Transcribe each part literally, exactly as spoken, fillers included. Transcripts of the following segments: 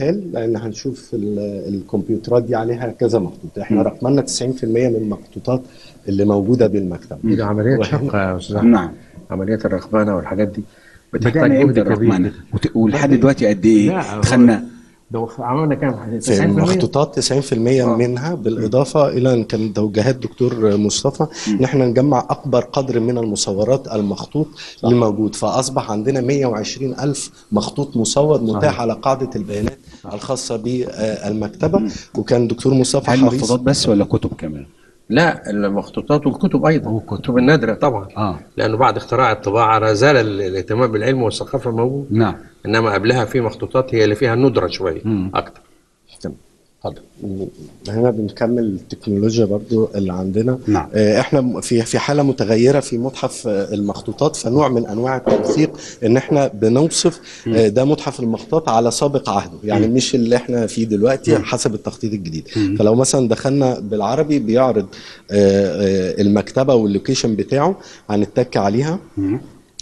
لان هنشوف الكمبيوترات دي عليها كذا مخطوط، احنا رقمنا تسعين في المية من المخطوطات اللي موجوده بالمكتب. دي, دي عمليه شاقه يا استاذ احمد. نعم، عمليه الرقمنه والحاجات دي بتحتاج جهد كبير. ولحد دلوقتي قد ايه دخلنا؟ ده عملنا كام؟ تسعين في المية المخطوطات تسعين في المية آه. منها، بالاضافه الى ان كان توجيهات دكتور مصطفى ان احنا نجمع اكبر قدر من المصورات المخطوط اللي موجود، فاصبح عندنا مئة وعشرين ألف مخطوط مصور متاح آه. على قاعده البيانات آه. الخاصه بالمكتبه. مم. وكان دكتور مصطفى حريص. هل مخطوطات بس ولا كتب كمان؟ لا، المخطوطات والكتب ايضا، والكتب النادره طبعا آه. لانه بعد اختراع الطباعه زال الاهتمام بالعلم والثقافه موجود. نعم، انما قبلها في مخطوطات هي اللي فيها الندره شويه اكتر. تمام، حاضر. هنا بنكمل التكنولوجيا برضو اللي عندنا. نعم. احنا في في حاله متغيره في متحف المخطوطات، فنوع من انواع التوثيق ان احنا بنوصف مم. ده متحف المخطوطات على سابق عهده، يعني مم. مش اللي احنا فيه دلوقتي مم. حسب التخطيط الجديد. مم. فلو مثلا دخلنا بالعربي بيعرض المكتبه واللوكيشن بتاعه، هنتك عليها مم.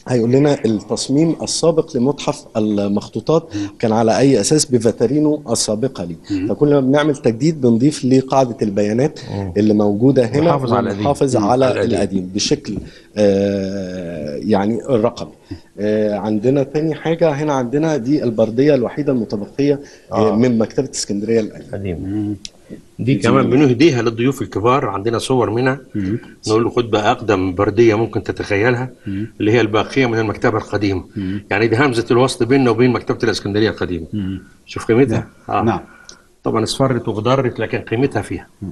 هيقول لنا التصميم السابق لمتحف المخطوطات كان على اي اساس بفاترينه السابقه ليه. فكل ما بنعمل تجديد بنضيف لقاعده البيانات اللي موجوده هنا، ونحافظ على, على القديم بشكل آه يعني الرقمي. آه عندنا تاني حاجه هنا، عندنا دي البرديه الوحيده المتبقيه آه. من مكتبه اسكندريه القديمه. دي كمان بنهديها للضيوف الكبار، عندنا صور منها نقول له خد بقى اقدم برديه ممكن تتخيلها مم. اللي هي الباقيه من المكتبه القديمه. مم. يعني دي همزه الوصل بيننا وبين مكتبه الاسكندريه القديمه. مم. شوف قيمتها. آه. نعم، طبعا اصفرت وغدرت لكن قيمتها فيها. مم.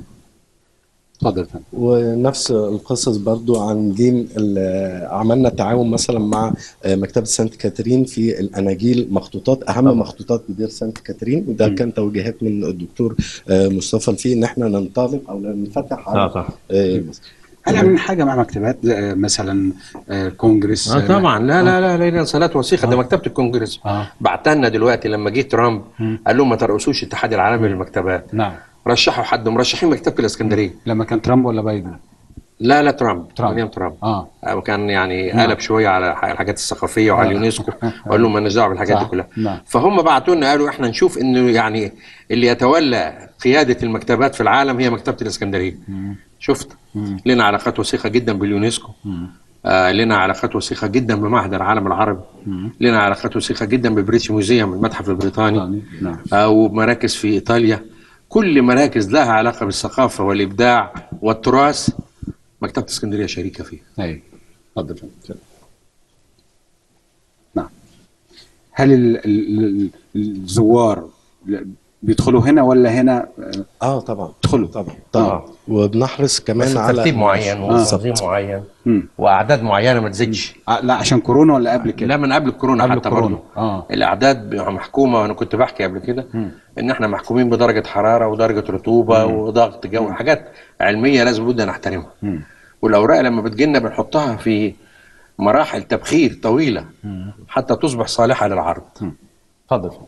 حضرتك. ونفس القصص برضو عن جيم، عملنا تعاون مثلا مع مكتبه سانت كاترين في الاناجيل مخطوطات، اهم أم. مخطوطات بدير سانت كاترين، وده كان توجيهات من الدكتور مصطفى الفقي ان احنا ننطلق او ننفتح على مصر. آه هل عملنا حاجه مع مكتبات مثلا الكونجرس؟ آه طبعا، لا لا لا لينا صلات وثيقه. ده مكتبه الكونجرس آه. بعتها لنا دلوقتي لما جه ترامب قال لهم ما ترقصوش الاتحاد العالمي للمكتبات. نعم، رشحوا حد، مرشحين مكتبه الاسكندريه لما كان ترامب ولا بايدن؟ لا لا ترامب، ترامب ترامب اه كان يعني قلب نعم. شويه على الحاجات الثقافيه وعلى اليونسكو وقال لهم مالناش دعوه بالحاجات دي كلها. نعم. فهم بعتوا لنا قالوا احنا نشوف انه يعني اللي يتولى قياده المكتبات في العالم هي مكتبه الاسكندريه. مم. شفت؟ مم. لنا علاقات وثيقه جدا باليونسكو. مم. آه لنا علاقات وثيقه جدا بمعهد العالم العربي. مم. لنا علاقات وثيقه جدا ببريتش ميوزيوم المتحف البريطاني. نعم. آه ومراكز في ايطاليا، كل مراكز لها علاقه بالثقافه والابداع والتراث مكتبه اسكندريه شريكه فيها. ايوه، اتفضل. نعم، هل ال ال الزوار بيدخلوا هنا ولا هنا؟ اه طبعا بيدخلوا طبعا طبعا آه. وبنحرص كمان على ترتيب معين وتنظيم معين واعداد معينه ما تزيدش. لا عشان كورونا ولا قبل كده؟ لا، من قبل الكورونا حتى برضه آه. الاعداد محكومه، وانا كنت بحكي قبل كده ان احنا محكومين بدرجه حراره ودرجه رطوبه مم. وضغط جو، حاجات علميه لازم بدنا نحترمها. مم. والاوراق لما بتجي لنا بنحطها في مراحل تبخير طويله مم. حتى تصبح صالحه للعرض. اتفضل.